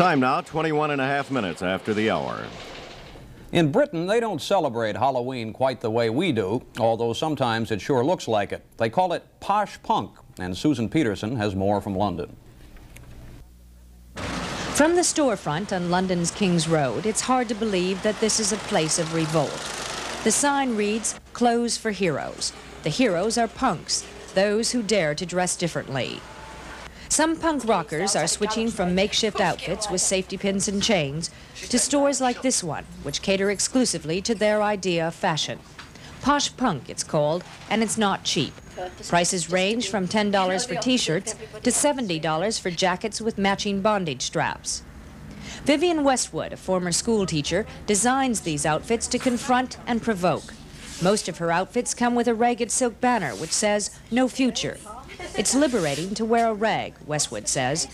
Time now, 21.5 minutes after the hour. In Britain, they don't celebrate Halloween quite the way we do, although sometimes it sure looks like it. They call it posh punk, and Susan Peterson has more from London. From the storefront on London's King's Road, it's hard to believe that this is a place of revolt. The sign reads, "Clothes for Heroes." The heroes are punks, those who dare to dress differently. Some punk rockers are switching from makeshift outfits with safety pins and chains to stores like this one, which cater exclusively to their idea of fashion. Posh punk, it's called, and it's not cheap. Prices range from $10 for t-shirts to $70 for jackets with matching bondage straps. Vivienne Westwood, a former school teacher, designs these outfits to confront and provoke. Most of her outfits come with a ragged silk banner which says, "No future." It's liberating to wear a rag, Westwood says.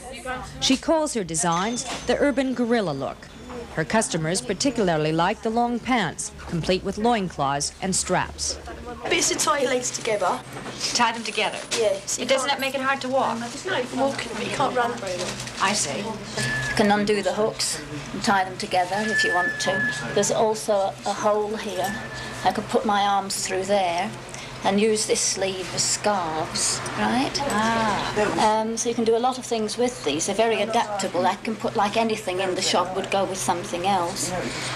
She calls her designs the urban gorilla look. Her customers particularly like the long pants, complete with loincloths and straps. Bits to tie your legs together. Tie them together? Yes. Doesn't that make it hard to walk? No, you can walk, but you can't run very well. I see. You can undo the hooks and tie them together if you want to. There's also a hole here. I could put my arms through there and use this sleeve as scarves, right? So you can do a lot of things with these. They're very adaptable. I can put like anything in the shop would go with something else.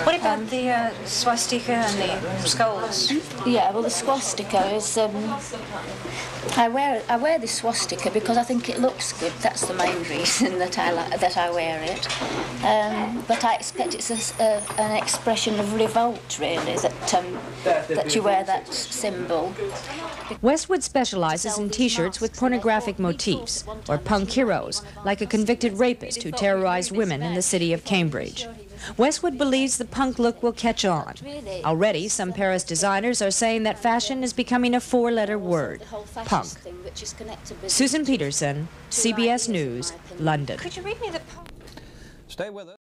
What about the swastika and the skulls? Yeah, well, the swastika is... I wear this swastika because I think it looks good. That's the main reason that I wear it. But I expect it's an expression of revolt, really, that you wear that symbol. Westwood specializes in t-shirts with pornographic motifs, or punk heroes, like a convicted rapist who terrorized women in the city of Cambridge. Westwood believes the punk look will catch on. Already, some Paris designers are saying that fashion is becoming a four-letter word, punk. Susan Peterson, CBS News, London. Could you read me the... Stay with us.